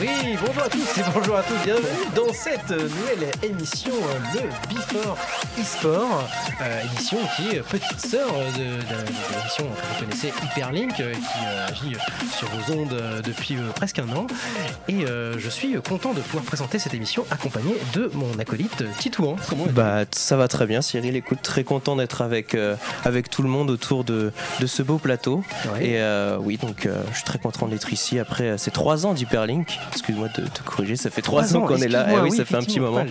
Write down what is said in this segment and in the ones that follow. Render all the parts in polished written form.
Oui, bonjour à tous et bonjour à toutes, bienvenue dans cette nouvelle émission, le Before eSport, émission qui est petite sœur de l'émission que vous connaissez, Hyperlink, qui agit sur vos ondes depuis presque un an. Et je suis content de pouvoir présenter cette émission accompagnée de mon acolyte Titouan. Comment est-ce ? Bah, ça va très bien, Cyril. Écoute, très content d'être avec tout le monde autour de ce beau plateau. Ouais. Et oui, donc je suis très content d'être ici après ces 3 ans d'Hyperlink. Excuse-moi de te corriger, ça fait 3 ans qu'on est là, eh oui, ça fait un petit moment.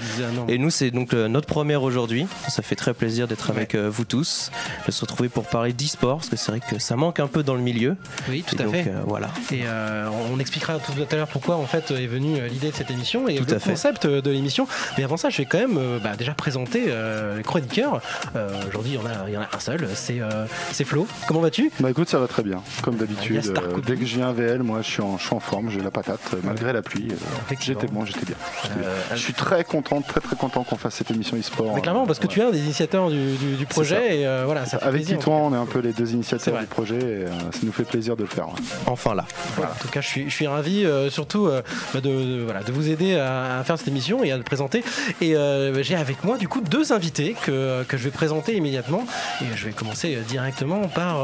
Et nous, c'est donc notre première aujourd'hui. Ça fait très plaisir d'être avec vous tous, de se retrouver pour parler d'e-sport, parce que c'est vrai que ça manque un peu dans le milieu. Oui, tout à fait. Voilà. Et on expliquera tout à l'heure pourquoi en fait est venue l'idée de cette émission et le concept de l'émission. Mais avant ça, je vais quand même déjà présenter les chroniqueurs. Aujourd'hui, il y en a un seul, c'est Flo. Comment vas-tu ? Bah écoute, ça va très bien, comme d'habitude. Dès que je viens à VL, moi, je suis en forme, j'ai la patate, malgré la pluie. J'étais bon, j'étais bien. Je suis très content, très content qu'on fasse cette émission e-sport. Clairement, parce que tu es un des initiateurs du projet. Et voilà, ça fait avec plaisir. Avec Titouan, on est un peu les deux initiateurs du projet. Et, ça nous fait plaisir de le faire. Enfin là. Voilà. En tout cas, je suis ravi, surtout de vous aider à faire cette émission et à le présenter. Et j'ai avec moi du coup 2 invités que je vais présenter immédiatement. Et je vais commencer directement par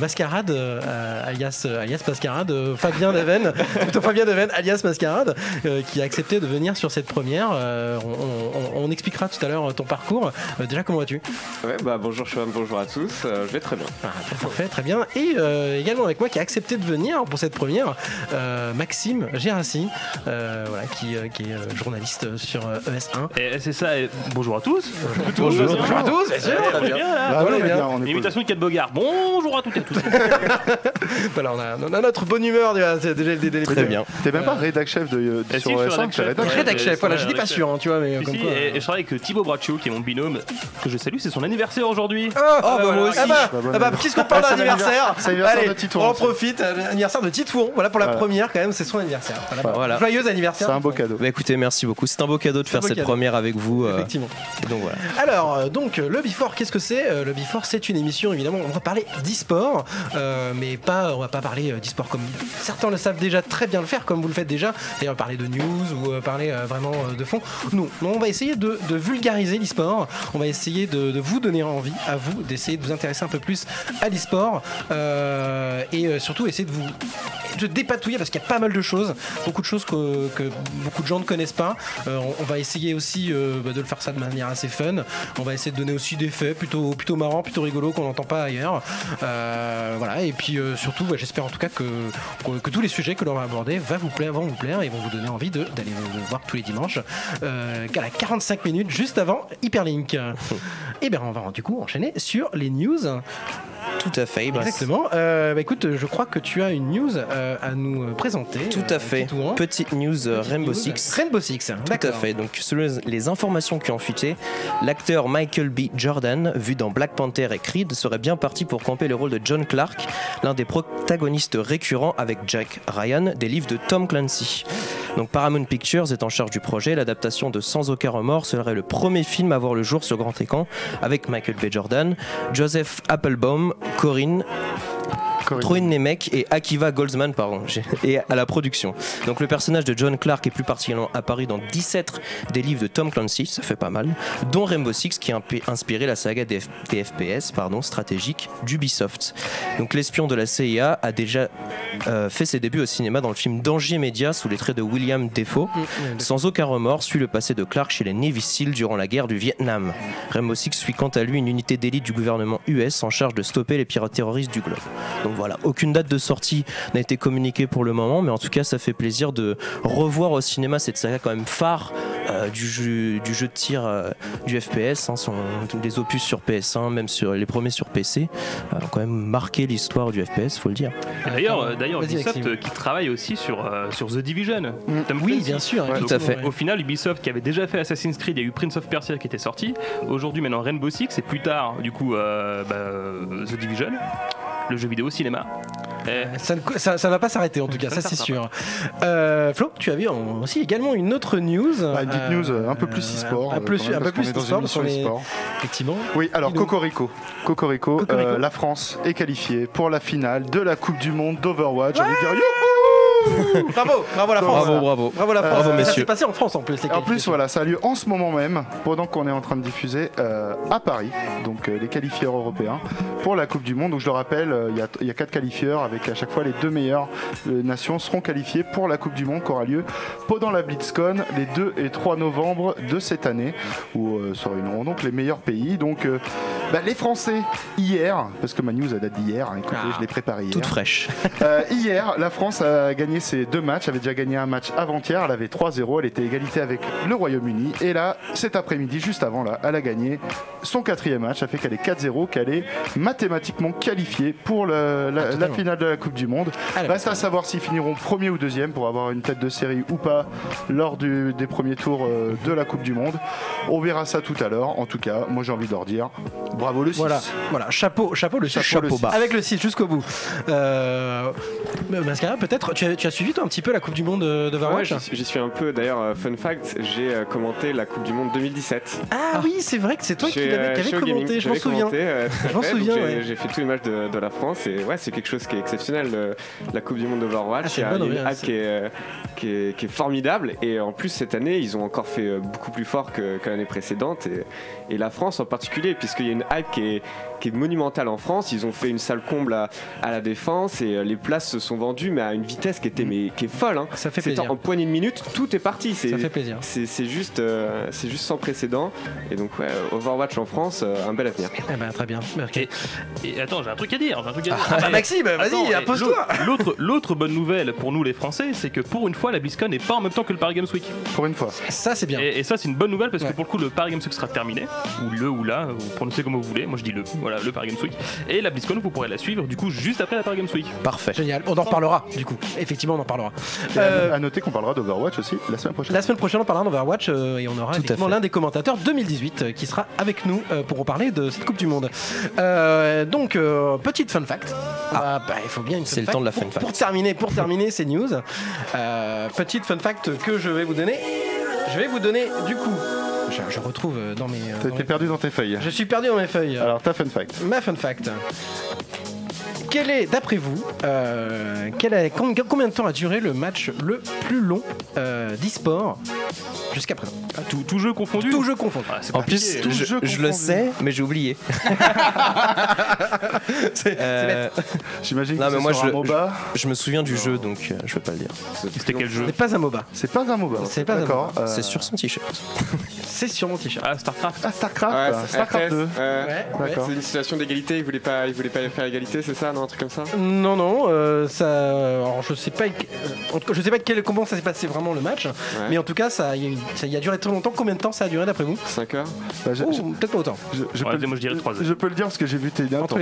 Mascarade, alias Mascarade, Fabien Daven, plutôt Fabien Daven, alias Mascarade, qui a accepté de venir sur cette première. On expliquera tout à l'heure ton parcours. Déjà, comment vas-tu ? Ouais, bah, bonjour Chouam, bonjour à tous. Je vais très bien. Ah, parfait, très bien. Et également avec moi qui a accepté de venir pour cette première, Maxime Gérassi, voilà, qui est journaliste sur ES1. Et c'est ça, et bonjour à tous. Bonjour à tous, bien sûr. L'imitation de Cat Bogard. Bonjour à toutes et à tous. Voilà, on a notre bonne humeur déjà. Très bien. T'es même pas rédac chef sur ES1. Rédac chef, voilà, je dis pas sûr, tu vois, mais comme quoi. Et je travaille avec Thibaut Braccio, qui est mon binôme, que je salue, c'est son anniversaire aujourd'hui. Oh, bah moi aussi. Ah bah, puisqu'on parle d'anniversaire, allez, on en profite. Anniversaire de Titouan, voilà pour la première quand même, c'est son anniversaire. Voilà. Joyeux anniversaire. C'est un beau cadeau. Bah écoutez, merci beaucoup. C'est un beau cadeau de faire cette première avec vous. Effectivement. Donc voilà. Alors, donc le Before, qu'est-ce que c'est ? Le Before, c'est une émission évidemment. On va parler d'e-sport, mais on va pas parler d'e-sport comme certains le savent déjà très bien le faire, comme vous le faites déjà. D'ailleurs, parler de news ou parler vraiment de fond. Non, on va essayer de vulgariser l'e-sport. On va essayer de vous donner envie à vous d'essayer de vous intéresser un peu plus à l'e-sport et surtout essayer de vous dépatouiller parce qu'il y a pas mal de choses, beaucoup de choses que beaucoup de gens ne connaissent pas. On va essayer aussi de le faire ça de manière assez fun. On va essayer de donner aussi des faits plutôt marrants, plutôt rigolos qu'on n'entend pas ailleurs. Voilà, et puis surtout, j'espère en tout cas que tous les sujets que l'on va aborder vont vous plaire et vont vous donner envie d'aller voir tous les dimanches à la 45 minutes juste avant Hyperlink. Et bien on va du coup enchaîner sur les news. Tout à fait. Exactement. Écoute, je crois que tu as une news à nous présenter. Tout à fait. Petite news Rainbow Six. Rainbow Six, d'accord. Tout à fait. Donc, selon les informations qui ont fuité, l'acteur Michael B. Jordan, vu dans Black Panther et Creed, serait bien parti pour camper le rôle de John Clark, l'un des protagonistes récurrents avec Jack Ryan des livres de Tom Clancy. Donc, Paramount Pictures est en charge du projet. L'adaptation de Sans aucun remords serait le premier film à voir le jour sur grand écran avec Michael B. Jordan, Joseph Applebaum, Corinne Nemec et Akiva Goldsman et à la production. Donc le personnage de John Clark est plus particulièrement apparu dans 17 des livres de Tom Clancy, ça fait pas mal, dont Rainbow Six qui a inspiré la saga des FPS stratégique d'Ubisoft. Donc l'espion de la CIA a déjà fait ses débuts au cinéma dans le film Danger Media sous les traits de William Defoe. Sans aucun remords, suit le passé de Clark chez les Navy Seals durant la guerre du Vietnam. Rainbow Six suit quant à lui une unité d'élite du gouvernement US en charge de stopper les pirates terroristes du globe. Donc voilà, aucune date de sortie n'a été communiquée pour le moment, mais en tout cas ça fait plaisir de revoir au cinéma cette saga quand même phare du jeu de tir du FPS, hein, des opus sur PS1, même sur les premiers sur PC, ont quand même marqué l'histoire du FPS, faut le dire. D'ailleurs, Ubisoft qui travaille aussi sur The Division. Oui, bien sûr, ouais, tout à fait. Au final, Ubisoft qui avait déjà fait Assassin's Creed, il y a eu Prince of Persia qui était sorti. Aujourd'hui, maintenant Rainbow Six et plus tard, du coup, The Division. Le jeu vidéo au cinéma. Ça va pas s'arrêter en tout cas, ça c'est sûr. Flo, tu as vu aussi également une autre news. Une petite news un peu plus e-sport. Un peu plus e-sport. Effectivement. Oui, alors Cocorico. La France est qualifiée pour la finale de la Coupe du Monde d'Overwatch. Ouais, Bravo, bravo la France. Bravo, bravo. Bravo la France. Bravo, ça s'est passé en France en plus. Les en plus, voilà, ça a lieu en ce moment même, pendant qu'on est en train de diffuser à Paris, donc les qualifieurs européens pour la Coupe du Monde. Donc je le rappelle, il y a 4 qualifieurs avec à chaque fois les 2 meilleures nations seront qualifiées pour la Coupe du Monde qui aura lieu pendant la BlizzCon les 2 et 3 novembre de cette année, où se réuniront donc les meilleurs pays. Donc les Français hier, parce que ma news a date d'hier, hein, écoutez, je l'ai préparée hier. Toute fraîche. Hier, la France a gagné ses 2 matchs, avait déjà gagné un match avant-hier, elle avait 3-0, elle était égalité avec le Royaume-Uni, et là, cet après-midi, juste avant, là, elle a gagné son 4e match, ça fait qu'elle est 4-0, qu'elle est mathématiquement qualifiée pour la finale de la Coupe du Monde. Reste à savoir s'ils finiront 1er ou 2e pour avoir une tête de série ou pas lors des premiers tours de la Coupe du Monde. On verra ça tout à l'heure, en tout cas, moi j'ai envie de leur dire, bravo le 6. Voilà, voilà. Chapeau le 6, chapeau bas. Avec le 6 jusqu'au bout. Mascara, peut-être, tu as suivi toi un petit peu la Coupe du Monde de Overwatch? Ouais, j'y suis un peu, d'ailleurs, fun fact, j'ai commenté la Coupe du Monde 2017. Ah oui, c'est vrai que c'est toi qui l'avais commenté, je m'en souviens. J'ai fait tous les matchs de la France et ouais, c'est quelque chose qui est exceptionnel, la Coupe du Monde de Overwatch. C'est une hâte qui est formidable, et en plus cette année ils ont encore fait beaucoup plus fort que l'année précédente, et la France en particulier, puisqu'il y a une hype qui est monumentale en France. Ils ont fait une salle comble à la Défense, et les places se sont vendues mais à une vitesse qui est folle, hein. Ça fait plaisir. En poignée de minutes, tout est parti. Ça fait plaisir. C'est juste sans précédent. Et donc ouais, Overwatch en France, un bel avenir. Eh ben, très bien. Et attends, j'ai un truc à dire. Maxime, vas-y, impose-toi. L'autre bonne nouvelle pour nous les Français, c'est que pour une fois la BlizzCon n'est pas en même temps que le Paris Games Week. Pour une fois. Ça c'est bien. Et ça c'est une bonne nouvelle, parce que pour le coup le Paris Games Week sera terminé, ou là, vous prononcez comme vous voulez. Moi je dis le. Voilà, le Paris Games Week. Et la BlizzCon, vous pourrez la suivre du coup juste après la Paris Games Week. Parfait. Génial. On en reparlera du coup. Effectivement, on en parlera. À noter qu'on parlera d'Overwatch aussi la semaine prochaine. La semaine prochaine, on parlera d'Overwatch et on aura effectivement l'un des commentateurs 2018 qui sera avec nous pour reparler de cette Coupe du Monde. Donc, petite fun fact. Il faut bien une fun fact. C'est le temps de la fun fact. Pour terminer ces news, petite fun fact que je vais vous donner. Je vais vous donner du coup. Je retrouve dans mes... T'es perdu dans tes feuilles. Je suis perdu dans mes feuilles. Alors, ta fun fact. Ma fun fact. Quel est, d'après vous, combien de temps a duré le match le plus long d'e-sport jusqu'à présent? Tout jeu confondu. Tout jeu confondu. En plus, je le sais, mais j'ai oublié. C'est bête. J'imagine que c'est un MOBA. Je me souviens du jeu, donc je vais pas le dire. C'était quel jeu? C'est pas un MOBA. C'est pas un MOBA. C'est pas un MOBA. C'est sur son t-shirt. C'est sur mon t-shirt. Ah, StarCraft. Ah, StarCraft 2. C'est une situation d'égalité. Ils voulaient pas faire égalité, c'est ça? Non, un truc comme ça. Non. Alors, je sais pas. En tout cas, je sais pas comment ça s'est passé vraiment le match, mais en tout cas, ça a duré très longtemps. Combien de temps ça a duré d'après vous? 5 heures. Peut-être pas autant. Moi, je dirais 3 heures. Je peux le dire parce que j'ai vu tes notes.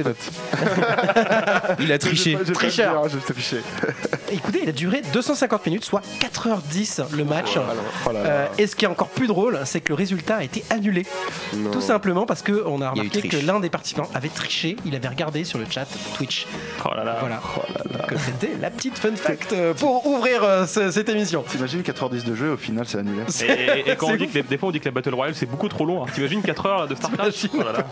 Il a triché. Tricheur. Écoutez, il a duré 250 minutes, soit 4h10 le match. Et ce qui est encore plus drôle, c'est que le résultat a été annulé. Non. Tout simplement parce qu'on a remarqué que l'un des participants avait triché. Il avait regardé sur le chat Twitch. Oh là là. Voilà. C'était la petite fun fact pour ouvrir cette émission. T'imagines 4h10 de jeu, au final c'est annulé. Et quand on dit que, des fois on dit que la Battle Royale c'est beaucoup trop long. Hein. T'imagines 4h de StarCraft. Oh là là.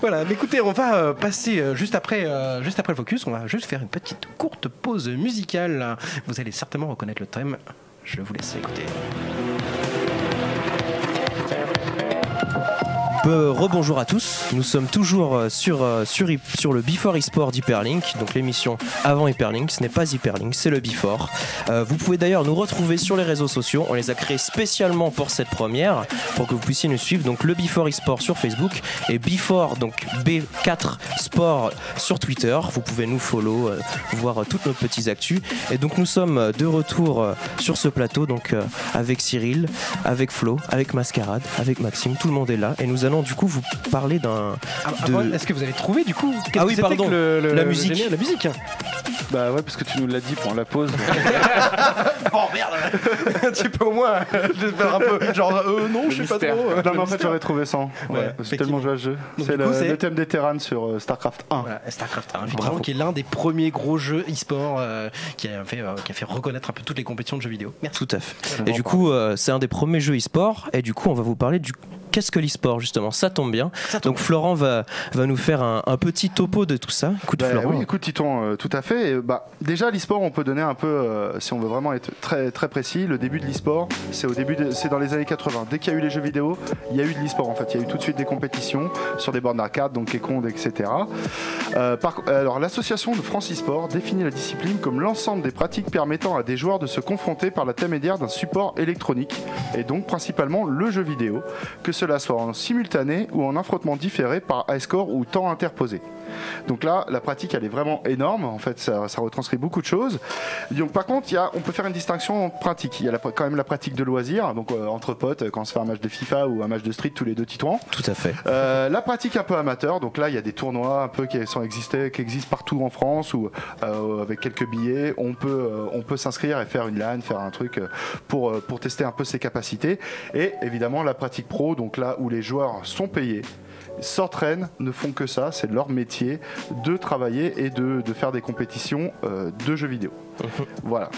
Voilà, mais écoutez, on va passer juste après le focus, on va juste faire une petite courte pause musicale. Vous allez certainement reconnaître le thème. Je vous laisse écouter. Rebonjour à tous, nous sommes toujours sur le Before eSport d'Hyperlink, donc l'émission avant Hyperlink, ce n'est pas Hyperlink, c'est le Before. Vous pouvez d'ailleurs nous retrouver sur les réseaux sociaux, on les a créés spécialement pour cette première, pour que vous puissiez nous suivre, donc le Before eSport sur Facebook et Before, donc B4 Sport sur Twitter. Vous pouvez nous follow, voir toutes nos petites actus, et donc nous sommes de retour sur ce plateau, donc avec Cyril, avec Flo, avec Mascarade, avec Maxime, tout le monde est là, et nous allons du coup vous parler d'un... Est-ce que vous avez trouvé du coup? Ah oui, pardon, la musique. La musique. Bah ouais, parce que tu nous l'as dit pendant la pause. Oh merde. Tu peux au moins faire un peu genre non, je sais pas trop. Non mais en fait j'aurais trouvé ça. Ouais, c'est tellement joué à ce jeu. C'est le thème des terranes sur StarCraft 1. Voilà, StarCraft 1 qui est l'un des premiers gros jeux e-sport qui a fait reconnaître un peu toutes les compétitions de jeux vidéo. Merci. Tout à fait. Et du coup, c'est un des premiers jeux e-sport, et du coup, on va vous parler du qu'est-ce que l'e-sport justement. Ça tombe bien. Donc Florent va nous faire un petit topo de tout ça. Écoute Florent. Oui, écoute Titouan, tout à fait. fait, déjà l'e-sport, on peut donner un peu, si on veut vraiment être très, très précis, le début de l'e-sport, c'est dans les années 80. Dès qu'il y a eu les jeux vidéo, il y a eu de l'e-sport en fait. Il y a eu tout de suite des compétitions sur des bornes d'arcade, donc Kekond, etc. Alors l'association de France e-sport définit la discipline comme l'ensemble des pratiques permettant à des joueurs de se confronter par l'intermédiaire d'un support électronique, et donc principalement le jeu vidéo, que cela soit en simultané ou en un frottement différé par high score ou temps interposé. Donc là, la pratique, elle est vraiment énorme. En fait, ça retranscrit beaucoup de choses. Donc, par contre, on peut faire une distinction en pratique. Il y a quand même la pratique de loisirs, donc entre potes, quand on se fait un match de FIFA ou un match de street, tous les deux Titouan. Tout à fait. La pratique un peu amateur. Donc là, il y a des tournois un peu qui existent partout en France, où avec quelques billets, on peut s'inscrire et faire une LAN, faire un truc pour tester un peu ses capacités. Et évidemment, la pratique pro, donc là où les joueurs sont payés, s'entraînent, ne font que ça, c'est leur métier de travailler et de faire des compétitions de jeux vidéo. Voilà.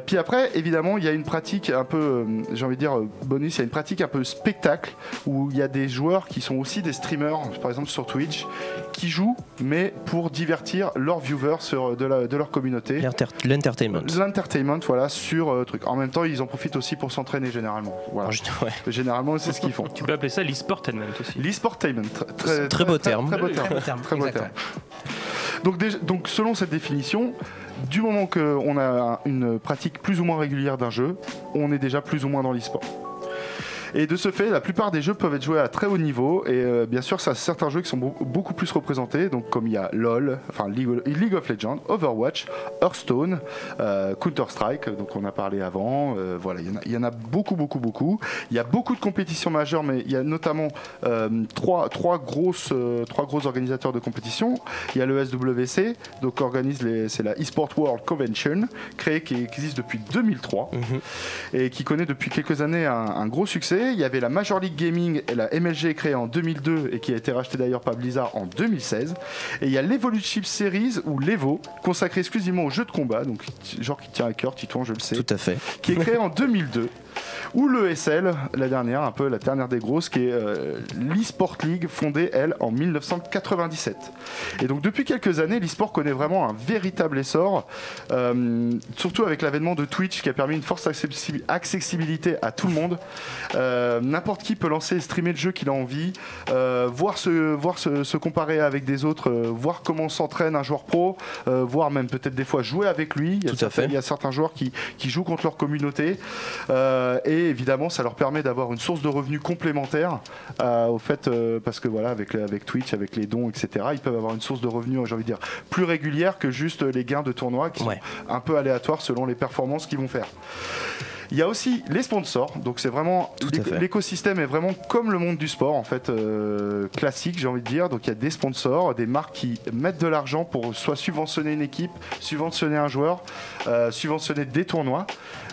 Puis après, évidemment, il y a une pratique un peu, j'ai envie de dire bonus, il y a une pratique un peu spectacle où il y a des joueurs qui sont aussi des streamers, par exemple sur Twitch, qui jouent, mais pour divertir leurs viewers de leur communauté. L'entertainment. L'entertainment, voilà, sur truc. En même temps, ils en profitent aussi pour s'entraîner généralement. Voilà. Ouais. Généralement, c'est ce qu'ils font. Tu peux appeler ça l'e-sportainment aussi. L'e-sportainment. Très beau terme. Très beau terme. Très beau terme. Donc, selon cette définition, du moment qu'on a une pratique plus ou moins régulière d'un jeu, on est déjà plus ou moins dans l'e-sport. Et de ce fait, la plupart des jeux peuvent être joués à très haut niveau. Et bien sûr, ça, certains jeux qui sont beaucoup plus représentés, donc comme il y a LoL, enfin League of Legends, Overwatch, Hearthstone, Counter-Strike, donc on a parlé avant. Voilà, il y en a beaucoup. Il y a beaucoup de compétitions majeures, mais il y a notamment trois gros organisateurs de compétitions. Il y a le SWC, donc c'est la eSport World Convention, créée qui existe depuis 2003 et qui connaît depuis quelques années un gros succès. Il y avait la Major League Gaming et la MLG créée en 2002 et qui a été rachetée d'ailleurs par Blizzard en 2016. Et il y a l'Evolution Series ou l'Evo, consacrée exclusivement aux jeux de combat, donc genre qui tient à cœur, Titouan, je le sais. Tout à fait. Qui est créée en 2002. Ou l'ESL, la dernière des grosses, qui est l'eSport League, fondée elle en 1997. Et donc depuis quelques années, l'eSport connaît vraiment un véritable essor, surtout avec l'avènement de Twitch qui a permis une forte accessibilité à tout le monde. N'importe qui peut lancer et streamer le jeu qu'il a envie, voir se comparer avec des autres, voir comment s'entraîne un joueur pro, voir même peut-être des fois jouer avec lui. Il y a certains joueurs qui jouent contre leur communauté. Et évidemment, ça leur permet d'avoir une source de revenus complémentaire au fait, parce que voilà, avec Twitch, avec les dons, etc., ils peuvent avoir une source de revenus, j'ai envie de dire, plus régulière que juste les gains de tournoi qui sont un peu aléatoires selon les performances qu'ils vont faire. Il y a aussi les sponsors, donc c'est vraiment l'écosystème est vraiment comme le monde du sport en fait classique, j'ai envie de dire. Donc il y a des sponsors, des marques qui mettent de l'argent pour soit subventionner une équipe, subventionner un joueur, subventionner des tournois,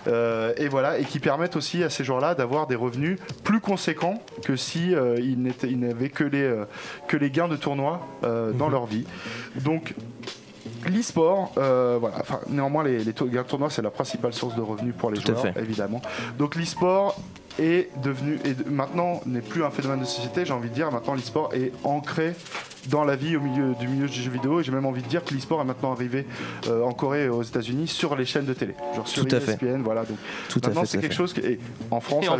et voilà, et qui permettent aussi à ces joueurs-là d'avoir des revenus plus conséquents que si ils n'avaient que les gains de tournoi dans leur vie. Donc l'e-sport, voilà. Enfin, néanmoins, les tournois, c'est la principale source de revenus pour les joueurs, évidemment. Donc l'e-sport est devenu, maintenant, n'est plus un phénomène de société, j'ai envie de dire. Maintenant, l'e-sport est ancré dans la vie au milieu du jeu vidéo, et j'ai même envie de dire que l'e-sport est maintenant arrivé en Corée et aux États-Unis sur les chaînes de télé, genre sur ESPN, voilà. Donc maintenant c'est quelque chose et en France aussi,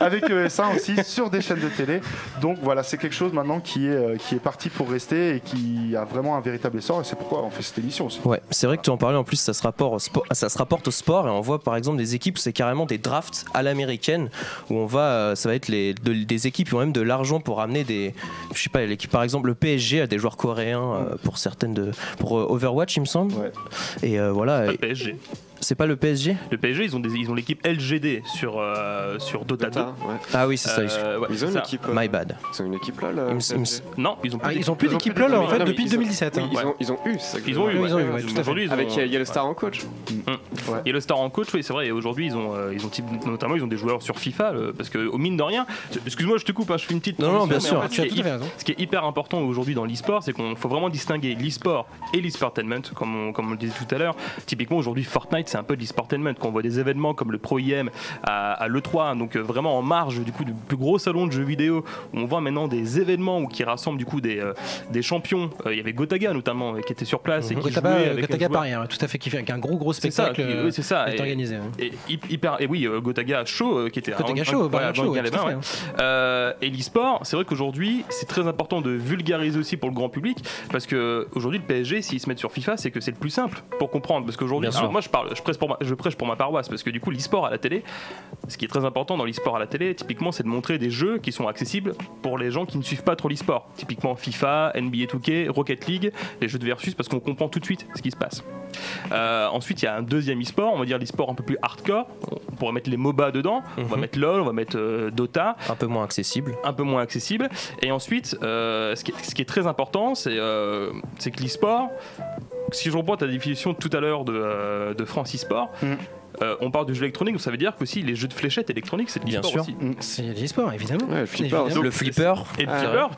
avec ES1 aussi sur des chaînes de télé. Donc voilà, c'est quelque chose maintenant qui est parti pour rester et qui a vraiment un véritable essor, et c'est pourquoi on fait cette émission aussi. Ouais, c'est vrai que tu en parlais. En plus, ça se rapporte au sport, et on voit par exemple des équipes, c'est carrément des drafts à l'américaine où on va, ça va être des équipes qui ont même de l'argent pour amener des, je sais pas, l'équipe, par exemple le PSG a des joueurs coréens pour certaines pour Overwatch, il me semble. Ouais. Et voilà. C'est pas le PSG. C'est pas le PSG. Le PSG, ils ont l'équipe LGD sur Dota 2. Ouais. Ah oui, c'est ça. Ils ont une équipe. My bad. Ils ont une équipe LoL. Non, ils ont plus d'équipe LoL en fait depuis 2017. Ils ont eu. Aujourd'hui, avec il y a le star en coach. Il y a le star en coach, oui, c'est vrai. Et aujourd'hui, ils ont notamment des joueurs sur FIFA, parce que au mine de rien. Excuse-moi, je te coupe, je fais une petite. Non, bien sûr. Ce qui est hyper important aujourd'hui dans l'e-sport, c'est qu'on faut vraiment distinguer l'e-sport et l'e-sportainment, comme on le disait tout à l'heure. Typiquement aujourd'hui, Fortnite Fortnite, c'est un peu de l'e-sportainment. Quand on voit des événements comme le Pro IM à l'E3, donc vraiment en marge du coup du plus gros salon de jeux vidéo, où on voit maintenant des événements où qui rassemblent du coup des champions. Il y avait Gotaga notamment qui était sur place, et qui jouait avec Gotaga Paris, hein, tout à fait, qui fait un gros spectacle. C'est ça, est organisé. Et oui, Gotaga Show qui était Gotaga Show, et l'e-sport, c'est vrai qu'aujourd'hui c'est très important de vulgariser aussi pour le grand public, parce que aujourd'hui le PSG, s'ils se mettent sur FIFA, c'est que c'est le plus simple pour comprendre, parce qu'aujourd'hui, moi je prêche pour ma paroisse, parce que du coup l'e-sport à la télé, ce qui est très important dans l'e-sport à la télé, typiquement, c'est de montrer des jeux qui sont accessibles pour les gens qui ne suivent pas trop l'e-sport. Typiquement FIFA, NBA 2K, Rocket League, les jeux de versus, parce qu'on comprend tout de suite ce qui se passe. Ensuite, il y a un deuxième e-sport, on va dire l'e-sport un peu plus hardcore. On pourrait mettre les MOBA dedans, on va mettre LOL, on va mettre Dota. Un peu moins accessible. Et ensuite, ce qui est très important, c'est que l'e-sport, si je reprends ta définition tout à l'heure de France e-sport, on parle de jeux électroniques, donc ça veut dire que aussi les jeux de fléchettes électroniques, c'est de l'e-sport aussi. C'est de l'e-sport, évidemment. Ouais, le flipper. Et le flipper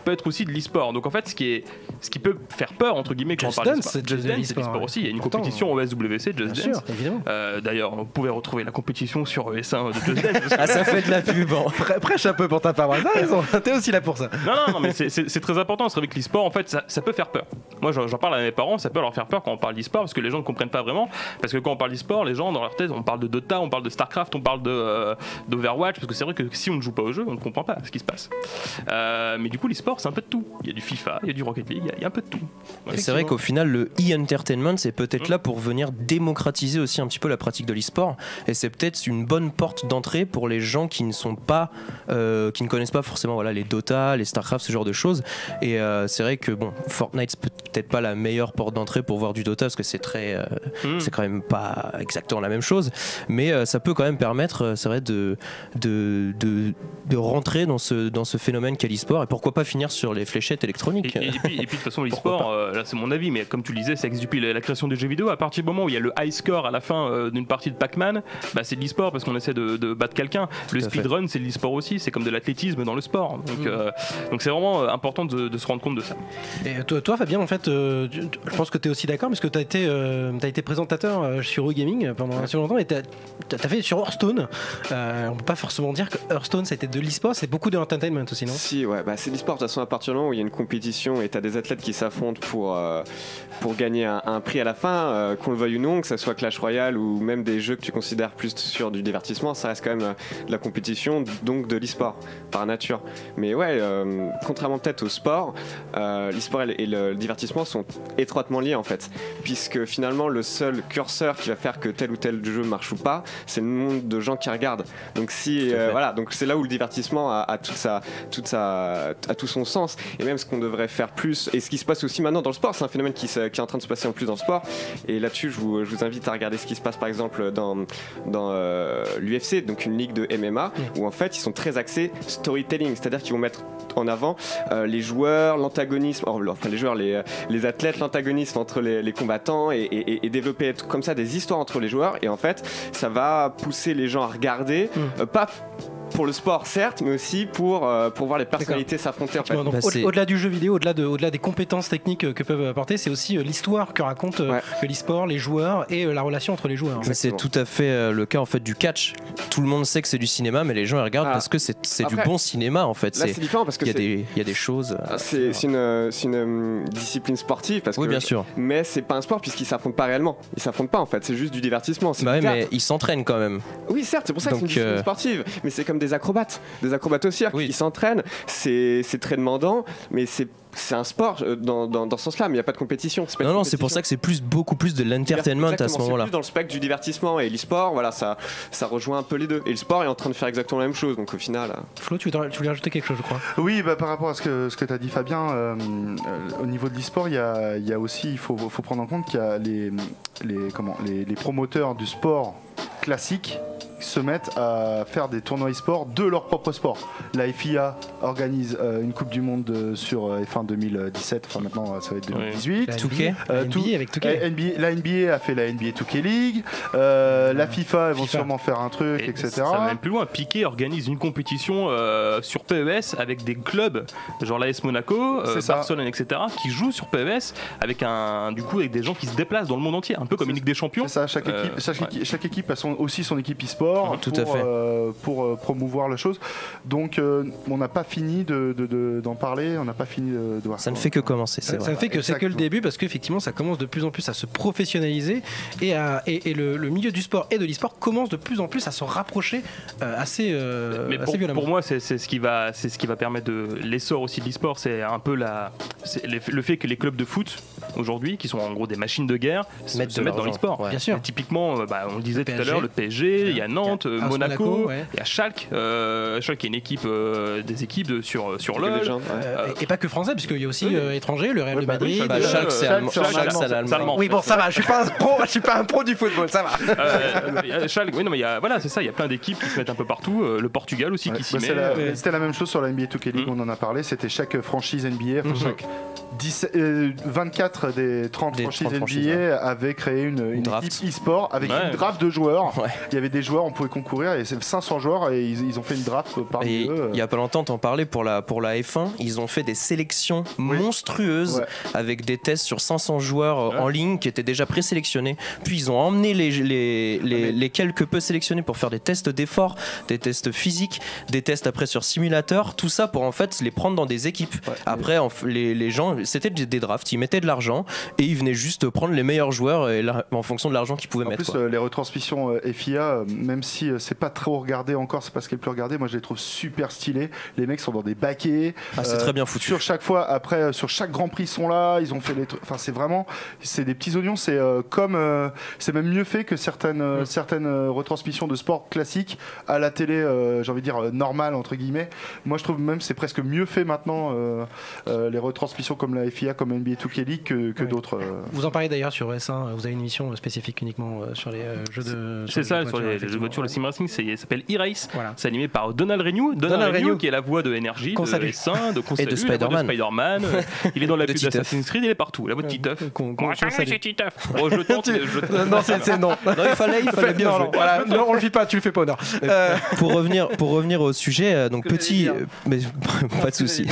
peut être aussi de l'e-sport. Donc en fait, ce qui peut faire peur, entre guillemets, quand on parle de Just Dance, c'est de l'e-sport aussi. Il y a une compétition au SWC, Just Dance. D'ailleurs, vous pouvez retrouver la compétition sur ES1 de Just Dance. Ah, ça fait de la pub. Prêche un peu pour ta parole. T'as raison, t'es aussi là pour ça. Non, mais c'est très important. C'est vrai que l'e-sport, en fait, ça peut faire peur. Moi, j'en parle à mes parents, ça peut leur faire peur quand on parle d'e-sport, parce que les gens ne comprennent pas vraiment. Parce que quand on parle d'e-sport, les gens, dans leur tête, on parle de Dota, on parle de Starcraft, on parle d'Overwatch, parce que c'est vrai que si on ne joue pas au jeu, on ne comprend pas ce qui se passe. Mais du coup, l'e-sport, c'est un peu de tout. Il y a du FIFA, il y a du Rocket League, il y a un peu de tout. Et c'est vrai qu'au final, le e-entertainment, c'est peut-être là pour venir démocratiser aussi un petit peu la pratique de l'e-sport, et c'est peut-être une bonne porte d'entrée pour les gens qui ne sont pas, qui ne connaissent pas forcément voilà, les Dota, les Starcraft, ce genre de choses. Et c'est vrai que bon, Fortnite, c'est peut-être pas la meilleure porte d'entrée pour voir du Dota, parce que c'est très, c'est quand même pas exactement la même chose. Mais ça peut quand même permettre, c'est vrai, de rentrer dans ce phénomène qu'est l'e-sport, et pourquoi pas finir sur les fléchettes électroniques. Et puis de toute façon, l'e-sport, là c'est mon avis, mais comme tu le disais, ça existe depuis la création des jeux vidéo. À partir du moment où il y a le high score à la fin d'une partie de Pac-Man, bah, c'est de l'e-sport, parce qu'on essaie de battre quelqu'un. Le speedrun, c'est de l'e-sport aussi, c'est comme de l'athlétisme dans le sport. Donc c'est vraiment important de se rendre compte de ça. Et toi Fabien, en fait, je pense que tu es aussi d'accord, parce que tu as été présentateur sur WeGaming pendant assez longtemps, et t'as fait sur Hearthstone. On peut pas forcément dire que Hearthstone c'était de l'e-sport, c'est beaucoup de l'entertainment aussi, non? Si, ouais, bah c'est de l'e-sport de toute façon. À partir du moment où il y a une compétition et t'as des athlètes qui s'affrontent pour gagner un prix à la fin, qu'on le veuille ou non, que ça soit Clash Royale ou même des jeux que tu considères plus sur du divertissement, ça reste quand même de la compétition, donc de l'e-sport par nature. Mais ouais, contrairement peut-être au sport, l'e-sport et le divertissement sont étroitement liés en fait, puisque finalement le seul curseur qui va faire que tel ou tel jeu marche ou pas, c'est le nombre de gens qui regardent. Donc si voilà, donc c'est là où le divertissement a tout son sens, et même ce qu'on devrait faire plus, et ce qui se passe aussi maintenant dans le sport, c'est un phénomène qui est en train de se passer en plus dans le sport. Et là-dessus, je vous invite à regarder ce qui se passe par exemple dans l'UFC, donc une ligue de MMA, où en fait ils sont très axés storytelling, c'est-à-dire qu'ils vont mettre en avant les joueurs, l'antagonisme, enfin les joueurs, les athlètes, l'antagonisme entre les combattants, et développer comme ça des histoires entre les joueurs. Et en fait, ça va pousser les gens à regarder, pas pour le sport certes, mais aussi pour voir les personnalités s'affronter en fait. Au-delà du jeu vidéo, au-delà des compétences techniques que peuvent apporter, c'est aussi l'histoire que raconte l'e-sport, les joueurs, et la relation entre les joueurs. C'est tout à fait le cas en fait du catch. Tout le monde sait que c'est du cinéma, mais les gens ils regardent parce que c'est du bon cinéma en fait. Là c'est différent, parce que il y a des choses. C'est une discipline sportive, parce que bien sûr. Mais c'est pas un sport, puisqu'ils s'affrontent pas réellement. Ils s'affrontent pas en fait. C'est juste du divertissement. Bah mais ils s'entraînent quand même. Oui certes, c'est pour ça que c'est une discipline sportive, mais c'est comme des acrobates au cirque, ils s'entraînent, c'est très demandant, mais c'est un sport dans ce sens-là, mais il n'y a pas de compétition. Non, c'est pour ça que c'est beaucoup plus de l'entertainment à ce moment-là. C'est plus dans le spectre du divertissement, et l'e-sport, voilà, ça rejoint un peu les deux. Et le sport est en train de faire exactement la même chose, donc au final... Flo, tu voulais ajouter quelque chose, je crois. Oui, bah, par rapport à ce que tu as dit, Fabien, au niveau de l'e-sport, il y a aussi, il faut prendre en compte qu'il y a les promoteurs du sport classique se mettent à faire des tournois e-sport de leur propre sport. La FIA organise une Coupe du Monde sur F1 2017, enfin maintenant ça va être 2018. Oui. 2K, NBA avec 2K. La NBA a fait la NBA 2K League, la FIFA, ils vont sûrement faire un truc, et etc. Ça va même plus loin, Piqué organise une compétition sur PES avec des clubs, genre l'AS Monaco, Barcelone, etc., qui jouent sur PES avec du coup avec des gens qui se déplacent dans le monde entier, un peu comme une Ligue des Champions. Ça, chaque équipe a aussi son équipe e-sport pour promouvoir la chose. Donc on n'a pas fini d'en parler, on n'a pas fini de voir. Ça ne fait que commencer, c'est vrai. Ça ne fait que c'est que le début, parce qu'effectivement ça commence de plus en plus à se professionnaliser et le milieu du sport et de l'e-sport commence de plus en plus à se rapprocher assez violemment. Pour moi, c'est ce qui va permettre l'essor aussi de l'e-sport, c'est un peu le fait que les clubs de foot aujourd'hui, qui sont en gros des machines de guerre, se mettent dans l'e-sport. Ouais. Bien sûr. Et typiquement, on le disait tout à l'heure, le PSG, il y a Nantes, Monaco, il y a Schalke, qui est une équipe, des équipes sur LoL. Et pas que français, puisque il y a aussi étrangers, le Real de Madrid. Schalke, c'est allemand. Oui, bon, ça va. Je suis pas un pro du football, ça va. Schalke, oui, non, mais voilà, c'est ça. Il y a plein d'équipes qui se mettent un peu partout. Le Portugal aussi qui s'y met. C'était la même chose sur la NBA 2K League. On en a parlé. C'était chaque franchise NBA, chaque 24 des 30 franchises NBA avaient créé une équipe e-sport avec une draft de joueurs. Ouais. Il y avait des joueurs, on pouvait concourir, et 500 joueurs, et ils ont fait une draft parmi eux. Il n'y a pas longtemps, t'en parlais pour la F1, ils ont fait des sélections monstrueuses avec des tests sur 500 joueurs en ligne qui étaient déjà présélectionnés. Puis ils ont emmené les quelques peu sélectionnés pour faire des tests d'effort, des tests physiques, des tests après sur simulateur, tout ça pour en fait les prendre dans des équipes. Ouais. Après, les gens, c'était des drafts, ils mettaient de l'argent et ils venaient juste prendre les meilleurs joueurs et en fonction de l'argent qu'ils pouvaient mettre. En plus, les retransmissions FIA, même si c'est pas trop regardé encore, c'est pas ce qui est le plus regardé, moi je les trouve super stylés. Les mecs sont dans des baquets. Ah, c'est très bien foutu. Sur chaque fois, après, sur chaque Grand Prix, ils sont là, ils ont fait les trucs. Enfin, c'est vraiment, c'est des petits oignons, c'est comme. C'est même mieux fait que certaines retransmissions de sport classiques à la télé, j'ai envie de dire normale, entre guillemets. Moi je trouve même c'est presque mieux fait maintenant, les retransmissions comme la FIA, comme NBA 2K League que d'autres. Vous en parlez d'ailleurs sur S1, vous avez une émission spécifique uniquement sur les jeux de. C'est ça, sur les jeux de voitures, le sim racing, ça s'appelle E-Race. Voilà. C'est animé par Donald Renew. Donald Renew qui est la voix de NRJ, de S1, de Consalut, et de Spider-Man. Il est dans la pub d'Assassin's Creed, il est partout. La voix de Titeuf. C'est Titeuf. Bon, je tente. Non, c'est non. Il fallait bien. Non, on le vit pas, tu le fais pas honneur. Pour revenir au sujet, donc petit. Mais pas de souci.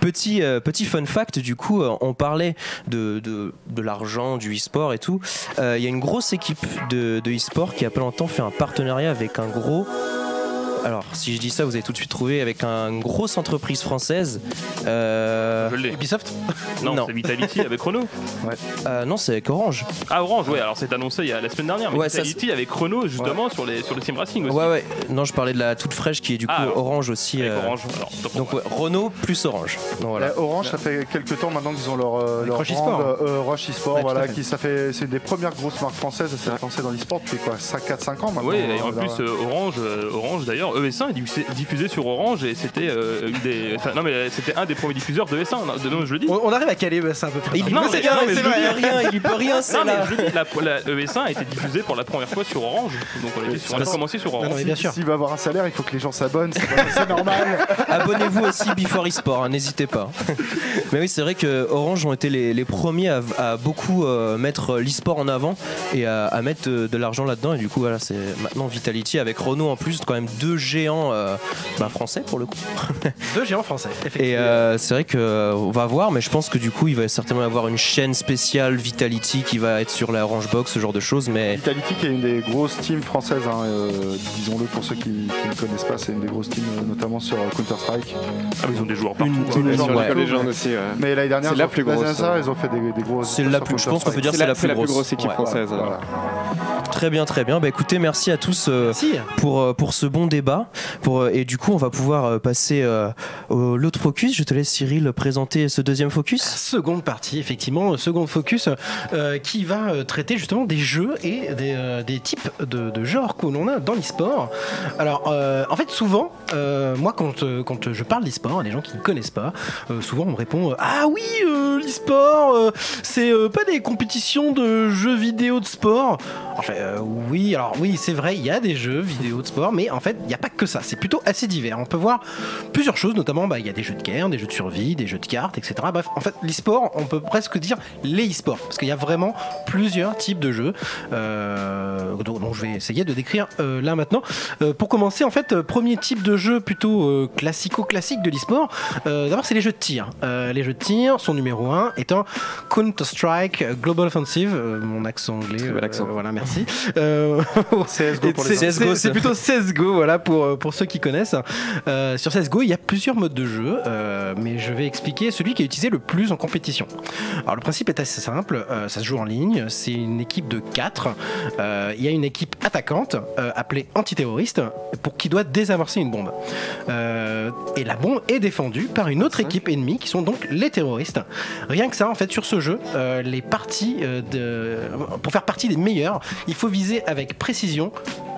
Petit fun fact, du coup, on parlait de l'argent, du e-sport et tout. Il y a une grosse équipe de e-sport qui a pas longtemps fait un partenariat avec un gros... Alors, si je dis ça, vous allez tout de suite trouver, avec une grosse entreprise française. Ubisoft ? Non. C'est Vitality avec Renault. Ouais. Non, c'est avec Orange. Ah, Orange, oui, alors c'est annoncé la semaine dernière. Mais ouais, Vitality avec Renault, justement, sur le sim racing aussi. Ouais. Non, je parlais de la toute fraîche qui est du coup Orange aussi. Orange, alors, donc, Renault plus Orange. Donc, voilà. Orange, ça fait quelques temps maintenant qu'ils ont leur Rush e-sport. Rush e-sport, ouais, voilà, c'est des premières grosses marques françaises. Ça s'est lancé dans l'e-sport depuis quoi, 4-5 ans maintenant. Oui, et en plus, Orange d'ailleurs. ES1 est diffusé sur Orange et c'était un des premiers diffuseurs de ES1, je le dis. On arrive à caler ES1 à peu près. Il peut rien, c'est là. ES1 a été diffusé pour la première fois sur Orange, donc on a commencé sur Orange. S'il va avoir un salaire, il faut que les gens s'abonnent, c'est normal. Abonnez-vous aussi Before eSport, n'hésitez pas. Mais oui, c'est vrai que Orange ont été les premiers à beaucoup mettre l'e-sport en avant et à mettre de l'argent là-dedans, et du coup voilà, c'est maintenant Vitality avec Renault en plus, quand même deux géants français pour le coup. Deux géants français, effectivement. Et c'est vrai qu'on va voir, mais je pense que du coup il va certainement y avoir une chaîne spéciale Vitality qui va être sur la Orange Box, ce genre de choses. Mais Vitality qui est une des grosses teams françaises, disons-le pour ceux qui ne connaissent pas, c'est une des grosses teams notamment sur Counter-Strike. Ah, ils ont des joueurs partout. Aussi, ouais. Mais l'année dernière, la plus grosse. Ils ont fait des grosses. Je pense qu'on peut dire que c'est la plus grosse équipe française. Voilà. Très bien. Bah écoutez, merci à tous pour ce bon débat. Et du coup, on va pouvoir passer à l'autre focus. Je te laisse, Cyril, présenter ce deuxième focus. Seconde partie, effectivement. Second focus qui va traiter justement des jeux et des types de genres que l'on a dans l'e-sport. Alors, en fait, souvent, moi, quand je parle d'e-sport, les gens qui ne connaissent pas, souvent on me répond ah oui, l'e-sport, c'est pas des compétitions de jeux vidéo de sport. Enfin, Oui, alors oui, c'est vrai, il y a des jeux vidéo de sport, mais en fait, il n'y a pas que ça. C'est plutôt assez divers. On peut voir plusieurs choses, notamment, bah, il y a des jeux de guerre, des jeux de survie, des jeux de cartes, etc. Bref, en fait, l'e-sport, on peut presque dire les e-sports, parce qu'il y a vraiment plusieurs types de jeux, dont je vais essayer de décrire là maintenant. Pour commencer, en fait, premier type de jeu plutôt classico-classique de l'e-sport, d'abord, c'est les jeux de tir. Les jeux de tir, son numéro 1 étant Counter-Strike Global Offensive, mon accent anglais, voilà, merci. C'est plutôt CSGO, voilà, pour ceux qui connaissent. Sur CSGO, il y a plusieurs modes de jeu, mais je vais expliquer celui qui est utilisé le plus en compétition. Alors, le principe est assez simple, ça se joue en ligne, c'est une équipe de 4. Il y a une équipe attaquante, appelée antiterroriste, pour qui doit désamorcer une bombe. Et la bombe est défendue par une autre équipe ennemie, qui sont donc les terroristes. Rien que ça, en fait, sur ce jeu, les parties pour faire partie des meilleurs, il faut viser avec précision,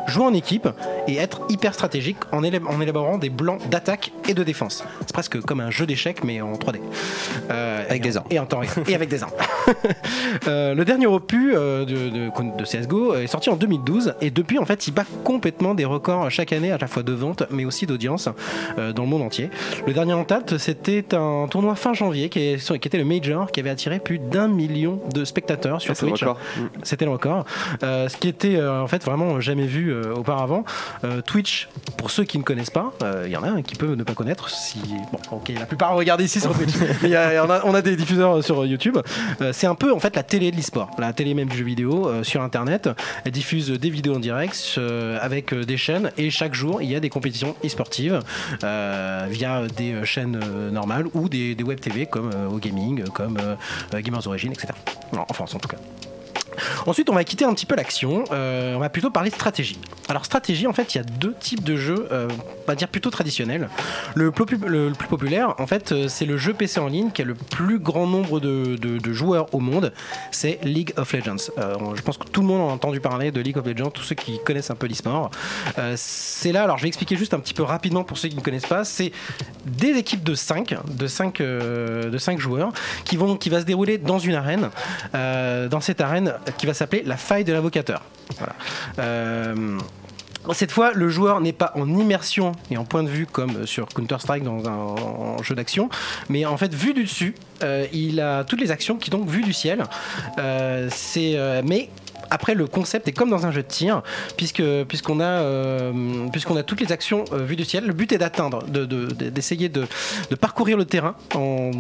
jouer en équipe et être hyper stratégique en élaborant des plans d'attaque et de défense. C'est presque comme un jeu d'échecs mais en 3D. Avec des armes. Et en temps réel. Et avec des armes. Le dernier opus de CSGO est sorti en 2012 et depuis en fait il bat complètement des records chaque année à la fois de vente mais aussi d'audience dans le monde entier. Le dernier en date c'était un tournoi fin janvier qui était le Major qui avait attiré plus d'1 million de spectateurs sur Twitch. C'était le record. Ce qui était en fait vraiment jamais vu auparavant. Twitch, pour ceux qui ne connaissent pas, il y en a un qui peut ne pas connaître. Si... Bon, ok, la plupart regardent ici sur Twitch. Mais on a des diffuseurs sur YouTube. C'est un peu en fait la télé de l'e-sport, la télé même du jeu vidéo sur Internet. Elle diffuse des vidéos en direct avec des chaînes et chaque jour il y a des compétitions e-sportives via des chaînes normales ou des web TV comme au gaming, comme Gamers Origin, etc. Non, en France en tout cas. Ensuite, on va quitter un petit peu l'action, on va plutôt parler de stratégie. Alors stratégie, en fait, il y a deux types de jeux, on va dire plutôt traditionnels. Le plus populaire, en fait, c'est le jeu PC en ligne qui a le plus grand nombre de joueurs au monde, c'est League of Legends. Je pense que tout le monde en a entendu parler de League of Legends, tous ceux qui connaissent un peu l'e-sport. C'est là, alors je vais expliquer juste un petit peu rapidement pour ceux qui ne connaissent pas, c'est des équipes de 5 joueurs qui va se dérouler dans une arène, dans cette arène qui va s'appeler la faille de l'invocateur. Voilà. Cette fois, le joueur n'est pas en immersion et en point de vue comme sur Counter-Strike dans un jeu d'action, mais en fait vu du dessus, il a toutes les actions qui donc vues du ciel. Mais après, le concept est comme dans un jeu de tir, puisqu'on a toutes les actions vues du ciel. Le but est d'atteindre, d'essayer de parcourir le terrain en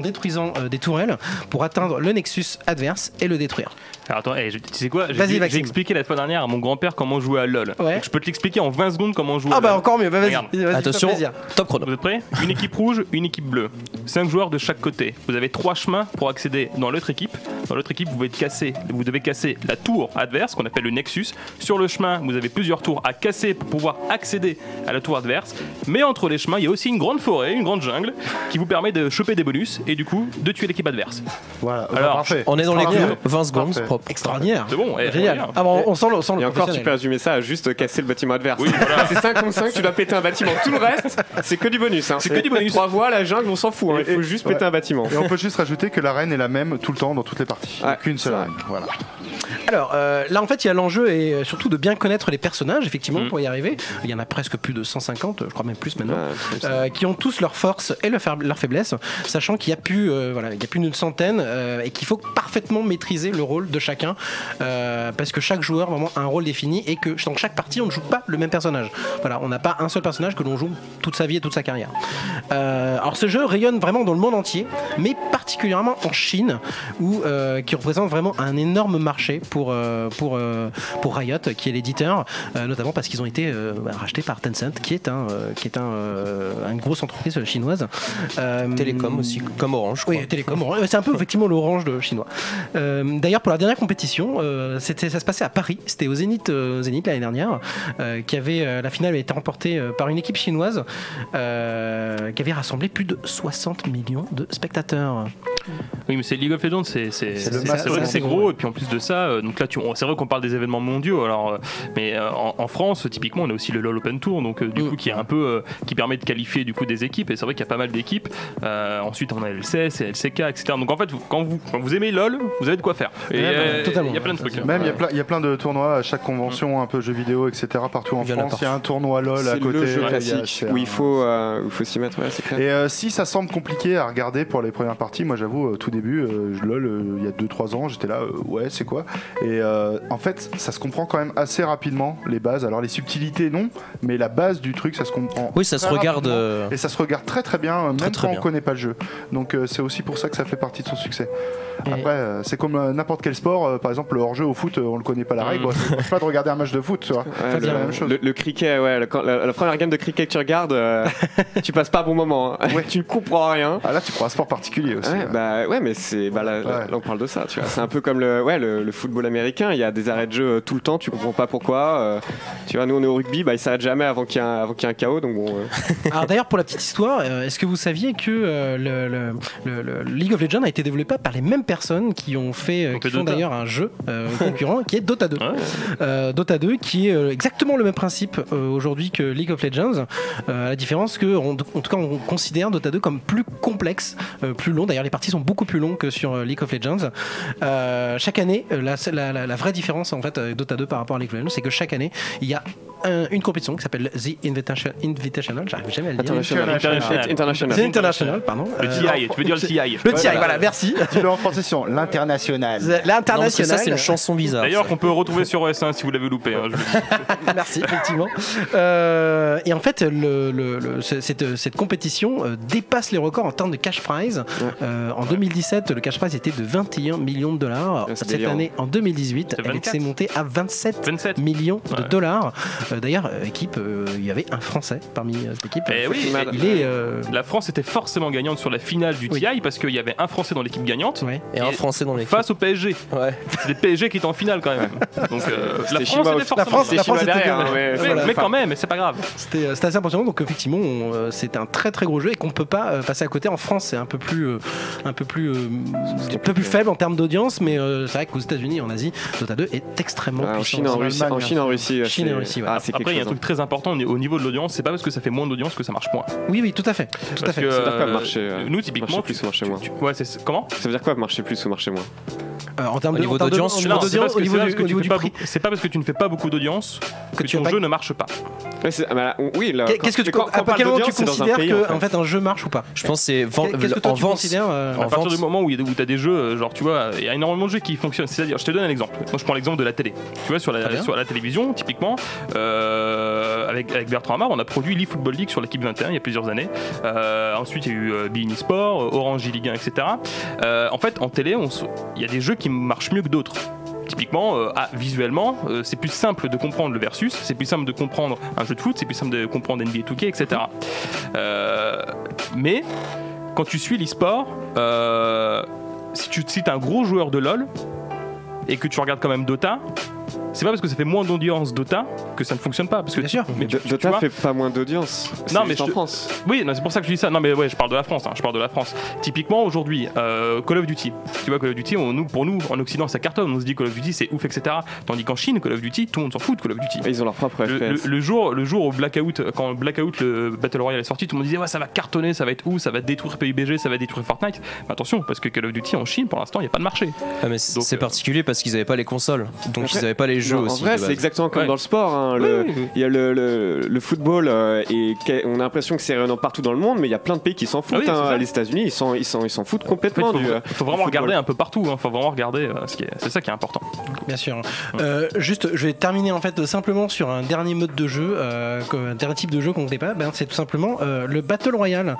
détruisant des tourelles pour atteindre le nexus adverse et le détruire. Alors attends, hey, tu sais quoi, j'ai expliqué la fois dernière à mon grand-père comment jouer à LoL. Ouais. Donc je peux te l'expliquer en 20 secondes comment jouer à LoL. Ah bah encore mieux, bah vas-y. Attention, top chrono. Vous êtes prêts? Une équipe rouge, une équipe bleue. 5 joueurs de chaque côté. Vous avez 3 chemins pour accéder dans l'autre équipe. Dans l'autre équipe, vous devez casser la tour adverse, qu'on appelle le nexus. Sur le chemin, vous avez plusieurs tours à casser pour pouvoir accéder à la tour adverse. Mais entre les chemins, il y a aussi une grande forêt, une grande jungle, qui vous permet de choper des bonus et du coup, de tuer l'équipe adverse. Voilà, alors, parfait. On est dans les clous, 20 secondes, parfait. Extraordinaire. C'est bon, génial. Ah bon, on sent le professionnel. Et encore, tu peux résumer ça à juste casser le bâtiment adverse. Oui, voilà. C'est 5 contre 5, tu dois péter un bâtiment. Tout le reste, c'est que du bonus. Hein. C'est que du bonus. 3 voies, la jungle, on s'en fout. Hein. Il faut juste péter un bâtiment. Et on peut juste rajouter que l'arène est la même tout le temps dans toutes les parties. Ouais. Aucune seule arène. Voilà. Alors là en fait il y a l'enjeu et surtout de bien connaître les personnages effectivement pour y arriver. Il y en a presque plus de 150, je crois même plus maintenant, qui ont tous leurs forces et leurs faiblesses, sachant qu'il y a plus d'une centaine et qu'il faut parfaitement maîtriser le rôle de chacun parce que chaque joueur vraiment a un rôle défini et que dans chaque partie on ne joue pas le même personnage. Voilà, on n'a pas un seul personnage que l'on joue toute sa vie et toute sa carrière. Alors ce jeu rayonne vraiment dans le monde entier, mais particulièrement en Chine où qui représente vraiment un énorme marché pour Riot qui est l'éditeur, notamment parce qu'ils ont été rachetés par Tencent qui est une grosse entreprise chinoise. Télécom aussi, comme Orange. Oui, Télécom, Orange. C'est un peu effectivement l'Orange chinois. D'ailleurs pour la dernière compétition, ça se passait à Paris, c'était au Zénith l'année dernière, la finale avait été remportée par une équipe chinoise qui avait rassemblé plus de 60 millions de spectateurs. Oui, mais c'est League of Legends, c'est vrai que c'est gros, et puis en plus de ça, donc là, c'est vrai qu'on parle des événements mondiaux, alors, mais en France, typiquement, on a aussi le LoL Open Tour, donc du coup, qui est un peu, qui permet de qualifier du coup des équipes, et c'est vrai qu'il y a pas mal d'équipes. Ensuite, on a LCS et LCK, etc. Donc en fait, quand vous aimez LoL, vous avez de quoi faire. Et il y a plein de trucs. Même il y a plein de tournois à chaque convention, un peu jeux vidéo, etc. Partout en France, il y a un tournoi LoL à côté. C'est le jeu classique où il faut s'y mettre. Et si ça semble compliqué à regarder pour les premières parties, moi j'avoue, tout début, LoL, il y a 2-3 ans, j'étais là, ouais, c'est quoi? Et en fait, ça se comprend quand même assez rapidement, les bases. Alors les subtilités, non, mais la base du truc, ça se comprend. Oui, ça se regarde. Et ça se regarde très très bien, même quand on ne connaît pas le jeu. Donc c'est aussi pour ça que ça fait partie de son succès. Après, c'est comme n'importe quel sport, par exemple le hors-jeu au foot, on ne connaît pas la règle, c'est pas de regarder un match de foot, tu vois. Ouais, la même chose. Le cricket, ouais, la première game de cricket que tu regardes, tu passes pas un bon moment, hein. Ouais. Tu ne comprends rien. Ah, là, tu prends un sport particulier aussi. Ouais, ouais mais c'est, là, on parle de ça, tu vois. C'est un peu comme le football américain, il y a des arrêts de jeu tout le temps, tu comprends pas pourquoi. Tu vois, nous on est au rugby, ils s'arrêtent jamais avant qu'il y ait un KO, donc bon. Alors d'ailleurs, pour la petite histoire, est-ce que vous saviez que le League of Legends a été développé par les mêmes personnes qui ont fait qui font d'ailleurs un jeu concurrent qui est Dota 2. Dota 2 qui est exactement le même principe aujourd'hui que League of Legends, à la différence que en tout cas on considère Dota 2 comme plus complexe, plus long. D'ailleurs les parties sont beaucoup plus longues que sur League of Legends. Chaque année la vraie différence en fait avec Dota 2 par rapport à League of Legends, c'est que chaque année il y a une compétition qui s'appelle The Invitational, j'arrive jamais à le dire. The International, pardon. Le TI, tu peux dire le TI. Le TI, voilà, merci. Tu l'as en français sur l'international. L'international. Ça, c'est une chanson bizarre. D'ailleurs, qu'on peut retrouver sur ES1 si vous l'avez loupé. Hein, merci, effectivement. Et en fait, cette compétition dépasse les records en termes de cash prize. En 2017, le cash prize était de 21 millions de dollars. Cette année, en 2018, elle s'est montée à 27 millions de dollars. D'ailleurs, équipe, il y avait un Français parmi cette équipe. Oui, la France était forcément gagnante sur la finale du TI parce qu'il y avait un Français dans l'équipe gagnante et un Français dans l'équipe face au PSG. Ouais. C'était le PSG qui était en finale quand même. Donc la France était forcément gagnante. Mais quand même, c'est pas grave. C'était assez impressionnant. Donc effectivement, c'est un très très gros jeu et qu'on peut pas passer à côté. En France, c'est un peu plus faible en termes d'audience, mais c'est vrai qu'aux États-Unis, en Asie, Dota 2 est extrêmement puissant. En Chine, en Russie. Après, il y a un truc très important au niveau de l'audience, c'est pas parce que ça fait moins d'audience que ça marche moins. Oui, oui, tout à fait. Tout à fait. Ça veut dire quoi marcher nous, typiquement, plus ou marcher moins? Ouais, comment? Ça veut dire quoi marcher plus ou marcher moins? En termes de niveau d'audience, c'est pas parce que tu ne fais pas beaucoup d'audience que ton jeu ne marche pas. Oui, qu'est-ce que tu considères qu'un jeu marche ou pas? Je pense c'est en vente. À partir du moment où tu as des jeux, genre tu vois, il y a énormément de jeux qui fonctionnent. C'est-à-dire, je te donne un exemple. Moi, je prends l'exemple de la télé. Tu vois, sur la télévision, typiquement. Avec Bertrand Amar, on a produit l'eFootball League sur l'équipe 21 il y a plusieurs années. Ensuite, il y a eu beIN eSport, Orange E-Ligue 1, etc. En fait, en télé, il y a des jeux qui marchent mieux que d'autres. Typiquement, visuellement, c'est plus simple de comprendre le versus, c'est plus simple de comprendre un jeu de foot, c'est plus simple de comprendre NBA 2K, etc. Mais quand tu suis l'eSport, si t'es un gros joueur de LoL et que tu regardes quand même Dota, c'est pas parce que ça fait moins d'audience Dota que ça ne fonctionne pas. Parce que bien sûr, mais Dota fait pas moins d'audience. Non mais en France. Oui, c'est pour ça que je dis ça. Non mais ouais, je parle de la France. Hein, je parle de la France. Typiquement aujourd'hui, Call of Duty. Tu vois Call of Duty, pour nous en Occident ça cartonne. On se dit Call of Duty c'est ouf, etc. Tandis qu'en Chine, Call of Duty, tout le monde s'en fout de Call of Duty. Et ils ont leur propre FPS. Le jour au Blackout, quand Blackout le Battle Royale est sorti, tout le monde disait ouais ça va cartonner, ça va être ouf, ça va détruire PUBG, ça va détruire Fortnite. Mais attention parce que Call of Duty en Chine pour l'instant il y a pas de marché. Ah, mais c'est particulier parce qu'ils n'avaient pas les consoles. Donc ils n'avaient pas les jeux aussi. En vrai, c'est exactement comme dans le sport. Hein, il y a le football et on a l'impression que c'est rayonnant partout dans le monde, mais il y a plein de pays qui s'en foutent. Les États-Unis, ils s'en foutent complètement. En fait, faut vraiment regarder un peu partout. Hein, faut vraiment regarder. C'est ça qui est important. Bien sûr. Juste, je vais terminer en fait simplement sur un dernier mode de jeu, un dernier type de jeu qu'on ne connaît pas. C'est tout simplement le Battle Royale.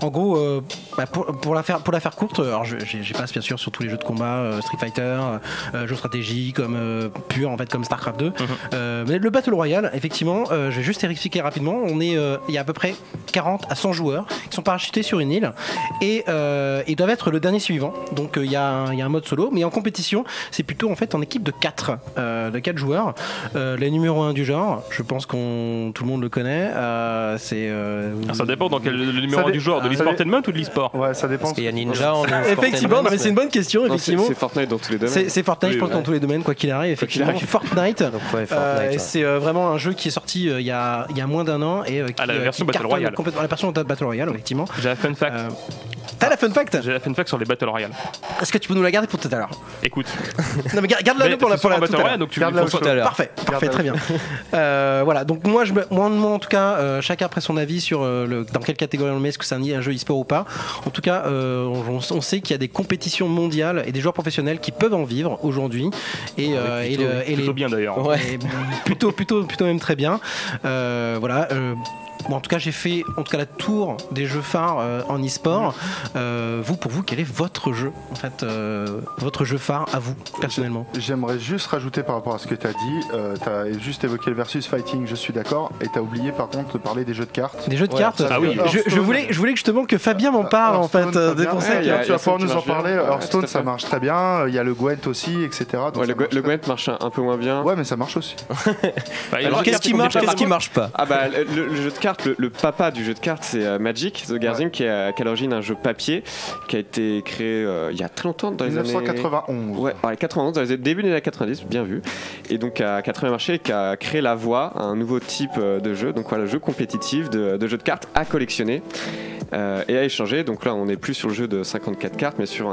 En gros, pour la faire courte, alors je passe bien sûr sur tous les jeux de combat, Street Fighter, jeux stratégie comme Pure. dur en fait comme StarCraft 2. Le Battle Royale, effectivement, je vais juste expliquer rapidement. On est, il y a à peu près 40 à 100 joueurs qui sont parachutés sur une île et ils doivent être le dernier suivant. Donc il y a un mode solo, mais en compétition, c'est plutôt en fait en équipe de 4 joueurs. La numéro 1 du genre, je pense qu'on tout le monde le connaît. C'est. Ça dépend dans quel le numéro 1 du genre, de l'e-sportainment ou de l'e-sport. Ouais, ça dépend. Parce qu'il y a Ninja. Effectivement, mais c'est une bonne question. Effectivement, c'est Fortnite dans tous les domaines. C'est Fortnite, je pense, dans tous les domaines, quoi qu'il arrive. Effectivement, Fortnite. C'est vraiment un jeu qui est sorti il y a moins d'un an et qui la version Battle Royale. La version Battle Royale, effectivement. J'ai la fun fact. T'as la fun fact? J'ai la fun fact sur les Battle Royale. Est-ce que tu peux nous la garder pour tout à l'heure? Écoute. Non mais garde-la pour la Battle Royale. Donc tu gardes-la pour tout à l'heure. Parfait, très bien. Voilà. Donc moi en tout cas, chacun après son avis sur dans quelle catégorie on le met, est-ce que c'est un jeu e-sport ou pas. En tout cas, on sait qu'il y a des compétitions mondiales et des joueurs professionnels qui peuvent en vivre aujourd'hui et plutôt bien d'ailleurs. Ouais, plutôt même très bien. Voilà. Bon, en tout cas, j'ai fait la tour des jeux phares en e-sport. Pour vous, quel est votre jeu, en fait, votre jeu phare à vous, personnellement? J'aimerais juste rajouter par rapport à ce que tu as dit. Tu as juste évoqué le versus fighting, je suis d'accord. Et tu as oublié, par contre, de parler des jeux de cartes. Des jeux de cartes? Ah oui, je voulais justement que Fabien m'en parle, Hearthstone, en fait. Des conseils. Tu vas pouvoir nous en parler. Hearthstone, ça marche très bien. Il y a le Gwent aussi, etc. Donc le Gwent marche un peu moins bien. Ouais, mais ça marche aussi. Alors, qu'est-ce qui marche, qu'est-ce qui marche pas? Ah bah, le jeu de cartes. Le papa du jeu de cartes, c'est Magic the Gathering, qui est à l'origine un jeu papier qui a été créé il y a très longtemps, dans les 1991. Ouais, alors, 91, dans les débuts des années 90, bien vu. Et donc à très bien marché, qui a créé la voie à un nouveau type de jeu, donc voilà, jeu compétitif de jeu de cartes à collectionner et à échanger. Donc là, on n'est plus sur le jeu de 54 cartes, mais sur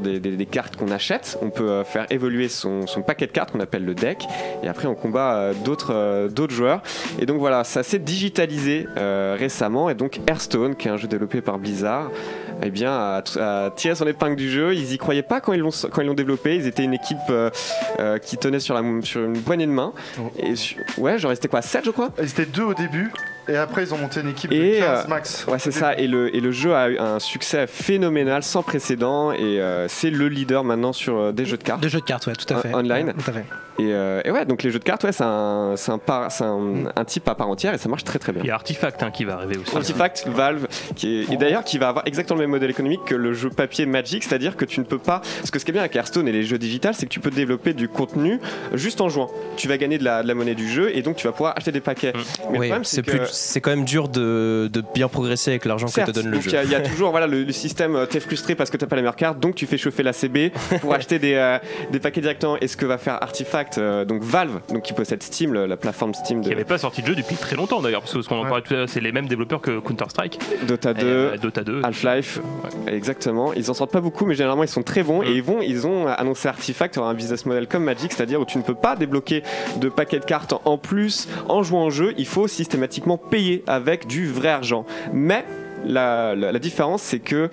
des cartes qu'on achète. On peut faire évoluer son paquet de cartes qu'on appelle le deck, et après on combat d'autres joueurs. Et donc voilà, ça s'est digitalisé récemment, et donc Hearthstone, qui est un jeu développé par Blizzard, eh bien, a tiré son épingle du jeu. Ils y croyaient pas quand ils l'ont développé. Ils étaient une équipe qui tenait sur une poignée de main. Et, ouais, j'en restais quoi, 7 je crois. Ils étaient 2 au début. Et après, ils ont monté une équipe de 15 max. Ouais, c'est ça. Et le jeu a eu un succès phénoménal, sans précédent. Et c'est le leader maintenant sur des jeux de cartes. Des jeux de cartes, ouais, tout à fait. Online. Ouais, tout à fait. Et ouais, donc les jeux de cartes, ouais, c'est un type à part entière, et ça marche très très bien. Il y a Artifact, hein, qui va arriver aussi. Artifact, Valve, et d'ailleurs qui va avoir exactement le même modèle économique que le jeu papier Magic, c'est-à-dire que tu ne peux pas. Parce que ce qui est bien avec Hearthstone et les jeux digitaux, c'est que tu peux développer du contenu juste en jouant. Tu vas gagner de la monnaie du jeu, et donc tu vas pouvoir acheter des paquets. Mais oui, c'est quand même dur de bien progresser avec l'argent que te donne le jeu. Il y a toujours voilà, le système, t'es frustré parce que t'as pas les meilleures cartes, donc tu fais chauffer la CB pour acheter des paquets directement. Et ce que va faire Artifact, donc Valve, donc qui possède Steam, la plateforme Steam. Qui n'avait pas sorti de jeu depuis très longtemps d'ailleurs, parce qu'on en parlait tout à l'heure, c'est les mêmes développeurs que Counter-Strike. Dota 2, Half-Life, exactement. Ils en sortent pas beaucoup, mais généralement ils sont très bons. Et ils ont annoncé Artifact aura un business model comme Magic, c'est-à-dire où tu ne peux pas débloquer de paquets de cartes en plus en jouant au jeu, il faut systématiquement payé avec du vrai argent. Mais la différence, c'est que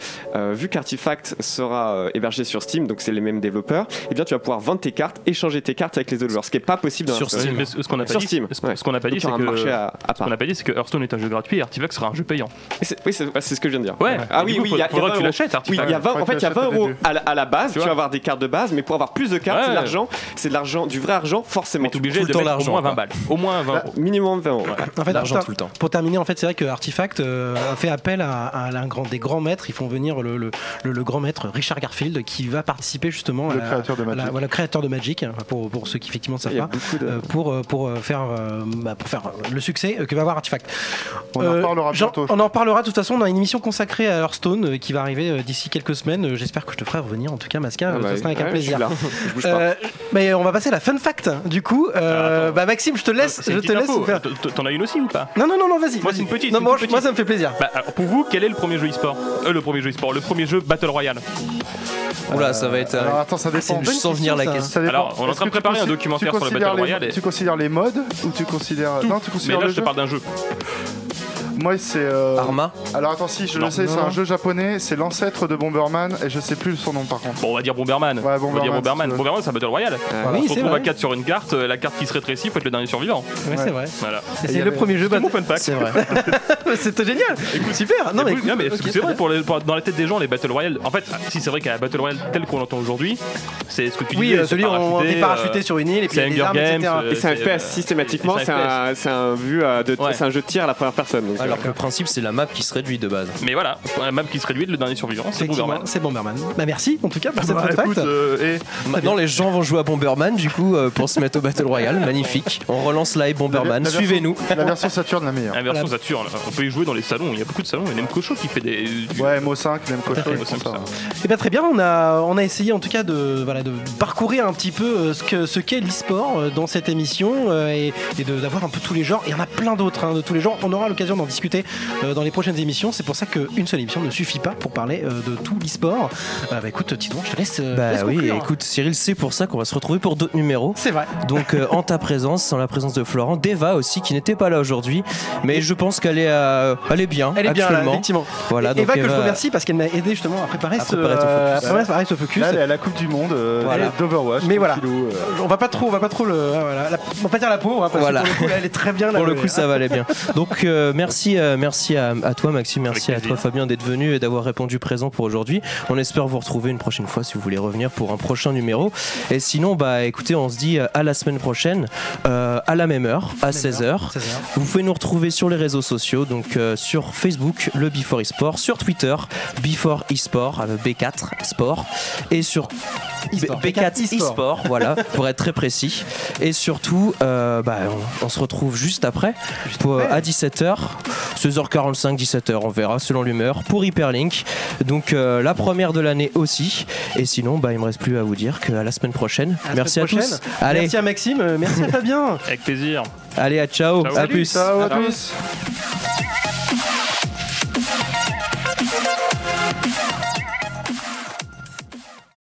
vu qu'Artifact sera hébergé sur Steam, donc c'est les mêmes développeurs, et bien tu vas pouvoir vendre tes cartes, échanger tes cartes avec les autres joueurs, ce qui n'est pas possible dans sur Steam. Ce qu'on n'a pas dit, c'est que Hearthstone est un jeu gratuit et Artifact sera un jeu payant. Oui, c'est ce que je viens de dire. Ouais. Ah oui, il faudra que tu l'achètes. En fait, il y a 20 euros à la base. Tu vas avoir des cartes de base, mais pour avoir plus de cartes, c'est de l'argent, du vrai argent, forcément. Tu es obligé de mettre au moins 20 balles. Au moins 20 euros. Minimum 20 euros. L'argent tout le temps. Pour terminer, en fait, c'est vrai que Artifact a fait appel à l'un des grands maîtres. Ils font venir le grand maître Richard Garfield, qui va participer justement, le créateur de Magic, voilà, créateur de Magic, pour ceux qui effectivement ne savent pas, pour faire le succès que va avoir Artifact. On en parlera bientôt. On en parlera de toute façon. On a une émission consacrée à Hearthstone qui va arriver d'ici quelques semaines. J'espère que je te ferai revenir en tout cas, Masca, ça sera avec un plaisir. Mais on va passer à la fun fact du coup. Bah Maxime, je te laisse. T'en as une aussi ou pas? Non, vas-y. Moi c'est une petite. Moi ça me fait plaisir. Pour vous, quel est le premier jeu e-sport? Le premier jeu Battle Royale? Oula, ça va être. Alors attends, ça dépend. Je sens venir la question. Alors, on est en train de préparer un documentaire sur le Battle Royale. Tu considères les modes ou tu considères. Non, tu considères. Mais là, je te parle d'un jeu. Moi c'est... Arma. Alors attends, si, je le sais, c'est un jeu japonais, c'est l'ancêtre de Bomberman et je sais plus son nom par contre. Bon, on va dire Bomberman. Ouais, Bomberman. On va dire Bomberman. Bomberman, c'est un Battle Royale. On se retrouve à 4 sur une carte, la carte qui se rétrécit, faut être le dernier survivant. Ouais, c'est vrai. Voilà. C'est le premier jeu Battle Royale. C'est vrai. C'était génial. Écoute, super. Non, mais c'est vrai, dans la tête des gens, les Battle Royale. En fait, si c'est vrai qu'à Battle Royale tel qu'on l'entend aujourd'hui, c'est ce que tu dis. Oui, celui où on est parachuté sur une île et puis il y a des armes, etc. Et c'est un FPS systématiquement, c'est un jeu de tir à la première personne. Alors que le principe, c'est la map qui se réduit de base. Mais voilà, la map qui se réduit, le dernier survivant, c'est Bomberman. C'est Bomberman. Bah merci en tout cas pour cette fun fact. Maintenant, les gens vont jouer à Bomberman du coup pour se mettre au Battle Royale. Magnifique. On relance live Bomberman. Suivez-nous. La version Saturn, la meilleure. La version Saturn. On peut y jouer dans les salons. Il y a beaucoup de salons. Il y a Nemco Show qui fait des. Ouais, MO5, Nemco Show. Et bah très bien. On a essayé en tout cas de parcourir un petit peu ce qu'est l'e-sport dans cette émission et d'avoir un peu tous les genres. Il y en a plein d'autres de tous les genres. On aura l'occasion d'en discuter dans les prochaines émissions. C'est pour ça qu'une seule émission ne suffit pas pour parler de tout l'e-sport. Bah écoute, Titouan, je te laisse. Bah oui, écoute, Cyril, c'est pour ça qu'on va se retrouver pour d'autres numéros. C'est vrai. Donc en ta présence, sans la présence de Florent, d'Eva aussi qui n'était pas là aujourd'hui, mais je pense qu'elle est, bien. Elle est bien, là, effectivement. Voilà, donc Eva, que je remercie parce qu'elle m'a aidé justement à préparer ce focus. Là, elle est à la Coupe du Monde d'Overwatch. Mais voilà, on va pas trop, on va pas dire la pauvre, parce que pour le coup, là, elle est très bien. Pour le coup, ça valait bien. Donc merci à toi, Maxime, merci à toi, Fabien, d'être venu et d'avoir répondu présent pour aujourd'hui. On espère vous retrouver une prochaine fois si vous voulez revenir pour un prochain numéro. Et sinon, bah écoutez, on se dit à la semaine prochaine, à la même heure, à 16h. Vous pouvez nous retrouver sur les réseaux sociaux, donc sur Facebook, le Before eSport, sur Twitter, Before eSport, B4 Sport, et sur B4 eSport, voilà, pour être très précis. Et surtout, on se retrouve juste après, à 17h, 16h45, 17h, on verra, selon l'humeur, pour Hyperlink. Donc la première de l'année aussi. Et sinon, bah, il ne me reste plus à vous dire qu'à la semaine prochaine. Merci à tous. Allez. Merci à Maxime, merci à Fabien. Avec plaisir. Allez, à ciao. À plus. Ciao à tous.